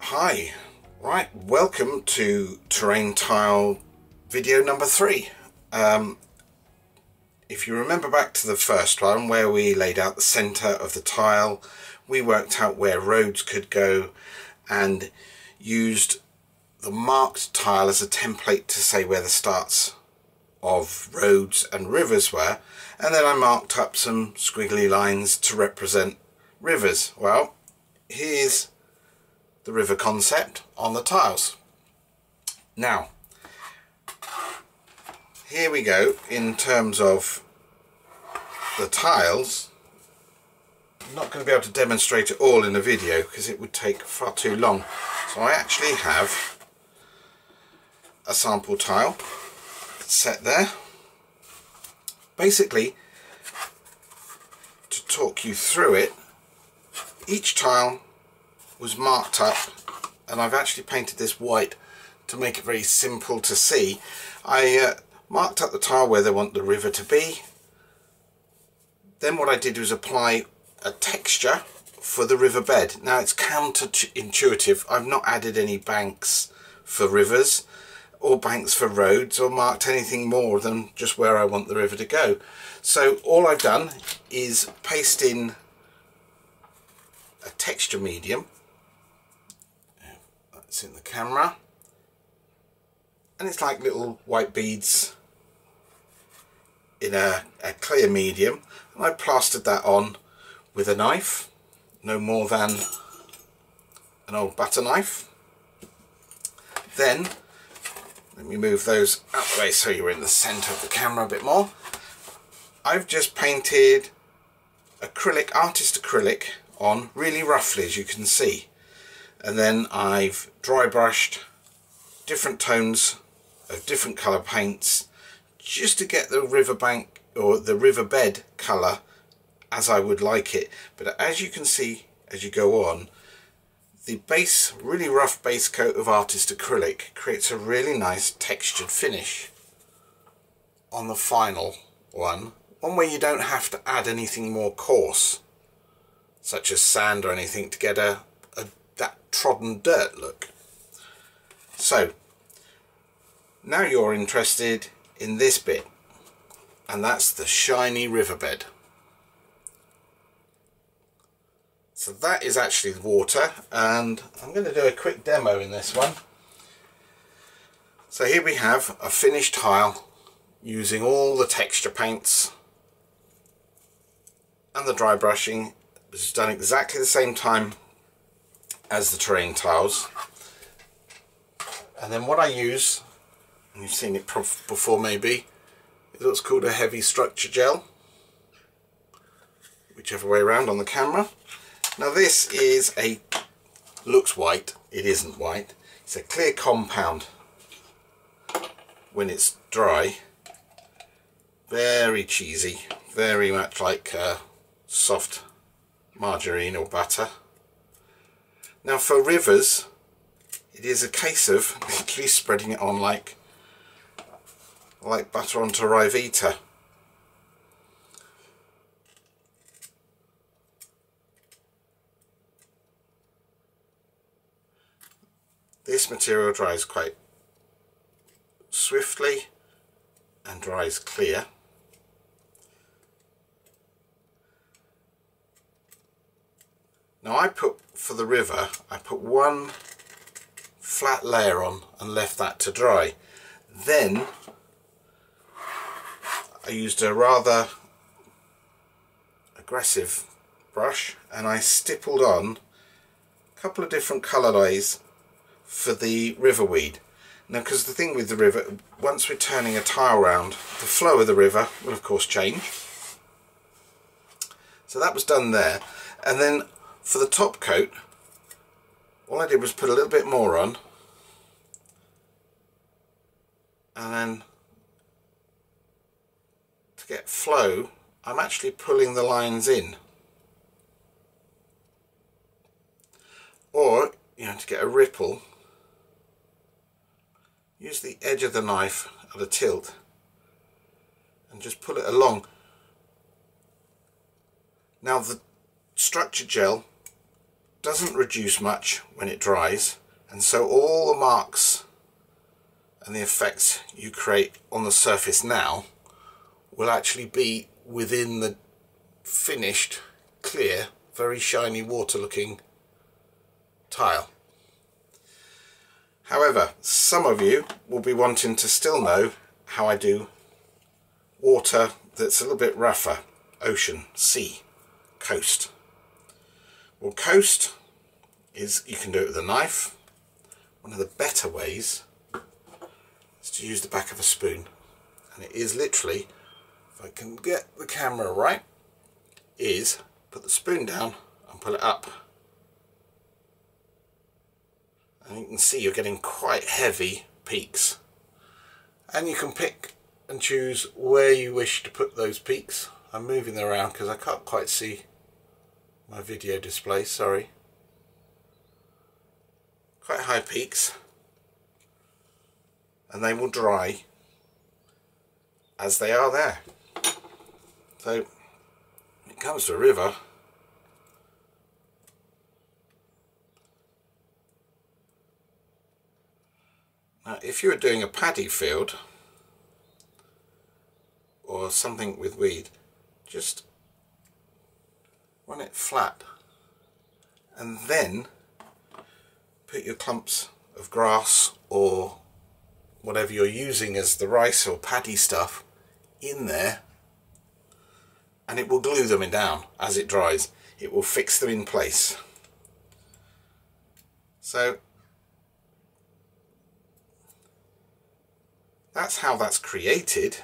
Hi, right, welcome to Terrain Tile video number 3. If you remember back to the first one where we laid out the centre of the tile, we worked out where roads could go and used the marked tile as a template to say where the starts of roads and rivers were, and then I marked up some squiggly lines to represent rivers. Well, here's the river concept on the tiles. Now, here we go in terms of the tiles. I'm not going to be able to demonstrate it all in a video because it would take far too long. So I actually have a sample tile set there. Basically, to talk you through it, each tile was marked up and I've actually painted this white to make it very simple to see. I marked up the tile where they want the river to be. Then what I did was apply a texture for the riverbed. Now it's counterintuitive. I've not added any banks for rivers or banks for roads or marked anything more than just where I want the river to go. So all I've done is paste in a texture medium. That's in the camera. And it's like little white beads in a clear medium, and I plastered that on with a knife, no more than an old butter knife. Then let me move those out the way so you're in the centre of the camera a bit more. I've just painted acrylic, artist acrylic, on really roughly, as you can see, and then I've dry brushed different tones of different colour paints just to get the riverbank or the riverbed colour as I would like it. But as you can see as you go on, the base, really rough base coat of artist acrylic creates a really nice textured finish on the final one where you don't have to add anything more coarse such as sand or anything to get that trodden dirt look. So now you're interested in this bit, and that's the shiny riverbed. So that is actually the water, and I'm going to do a quick demo in this one. So here we have a finished tile using all the texture paints and the dry brushing. It was done exactly the same time as the terrain tiles. And then what I use, and you've seen it before maybe, is what's called a heavy structure gel, whichever way around on the camera. Now this is looks white, it isn't white, it's a clear compound when it's dry. Very cheesy, very much like soft margarine or butter. Now for rivers, it is a case of literally spreading it on like butter onto Rivita. This material dries quite swiftly and dries clear. Now for the river I put one flat layer on and left that to dry. Then I used a rather aggressive brush and I stippled on a couple of different colourways for the river weed. Now, because the thing with the river, once we're turning a tile round, the flow of the river will of course change. So that was done there, and then for the top coat, all I did was put a little bit more on, and then to get flow I'm actually pulling the lines in, or you know, to get a ripple, use the edge of the knife at a tilt and just pull it along. Now the structure gel doesn't reduce much when it dries, and so all the marks and the effects you create on the surface now will actually be within the finished, clear, very shiny, water looking tile. However, some of you will be wanting to still know how I do water that's a little bit rougher. Ocean, sea, coast. Well, coast is, you can do it with a knife. One of the better ways is to use the back of a spoon. And it is literally, if I can get the camera right, is put the spoon down and pull it up. And you can see you're getting quite heavy peaks. And you can pick and choose where you wish to put those peaks. I'm moving them around because I can't quite see my video display, sorry. Quite high peaks, and they will dry as they are there. So when it comes to a river, now if you were doing a paddy field or something with weed, just run it flat and then put your clumps of grass or whatever you're using as the rice or paddy stuff in there, and it will glue them in down as it dries. It will fix them in place. So that's how that's created.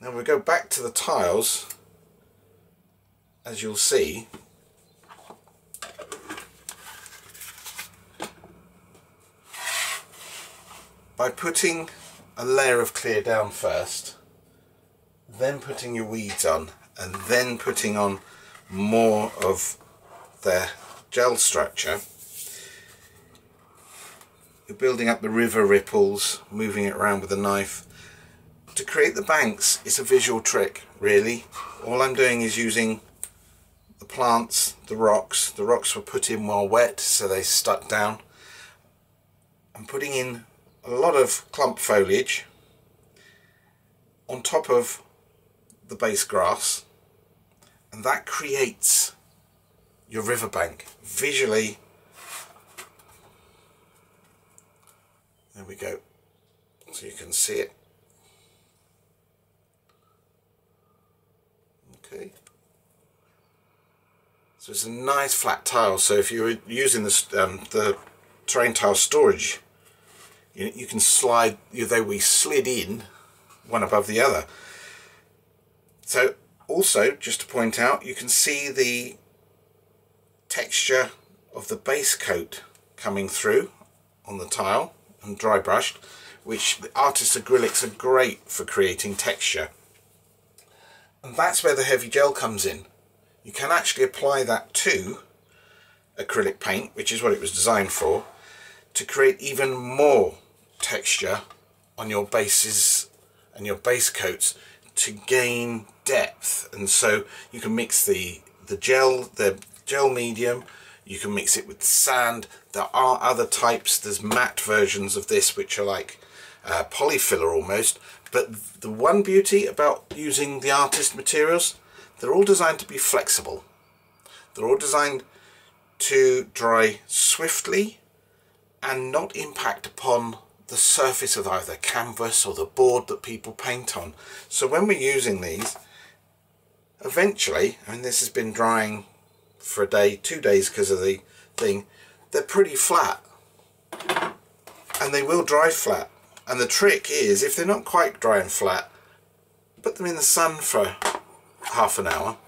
Now we go back to the tiles. As you'll see, by putting a layer of clear down first, then putting your weeds on, and then putting on more of their gel structure, you're building up the river ripples, moving it around with a knife. To create the banks, it's a visual trick, really. All I'm doing is using the plants, the rocks. The rocks were put in while wet, so they stuck down. I'm putting in a lot of clump foliage on top of the base grass, and that creates your riverbank visually. There we go, so you can see it. Okay, so it's a nice flat tile. So if you were using this, the terrain tile storage, you can slide, though we slid in one above the other. So also, just to point out, you can see the texture of the base coat coming through on the tile and dry brushed, which the artist acrylics are great for creating texture. And that's where the heavy gel comes in. You can actually apply that to acrylic paint, which is what it was designed for, to create even more texture on your bases and your base coats to gain depth. And so you can mix the gel medium, you can mix it with sand. There are other types. There's matte versions of this which are like polyfiller almost. But the one beauty about using the artist materials, they're all designed to be flexible. They're all designed to dry swiftly and not impact upon the surface of either canvas or the board that people paint on. So when we're using these, eventually, I mean, this has been drying for a day, 2 days because of the thing, they're pretty flat and they will dry flat. And the trick is, if they're not quite dry and flat, put them in the sun for half an hour,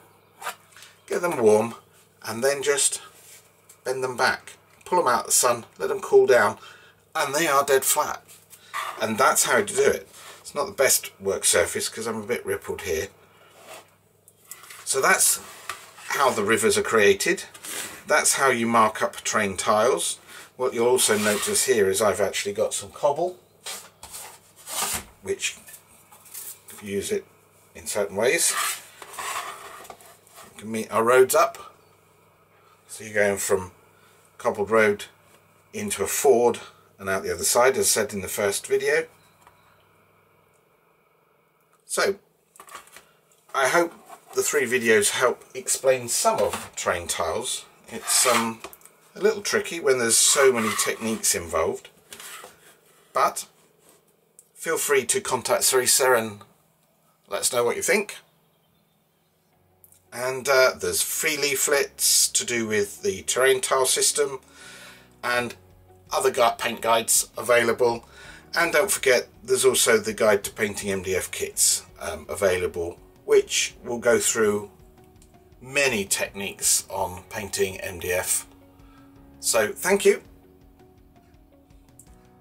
get them warm, and then just bend them back. Pull them out of the sun, let them cool down, and they are dead flat. And that's how to do it. It's not the best work surface because I'm a bit rippled here. So that's how the rivers are created. That's how you mark up terrain tiles. What you'll also notice here is I've actually got some cobble, which if you use it in certain ways, can meet our roads up. So you're going from cobbled road into a ford and out the other side, as said in the first video. So I hope the three videos help explain some of terrain tiles. It's a little tricky when there's so many techniques involved, but feel free to contact Sarissa and let us know what you think. And there's free leaflets to do with the terrain tile system and other paint guides available, and don't forget there's also the guide to painting MDF kits available, which will go through many techniques on painting MDF. So thank you.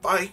Bye.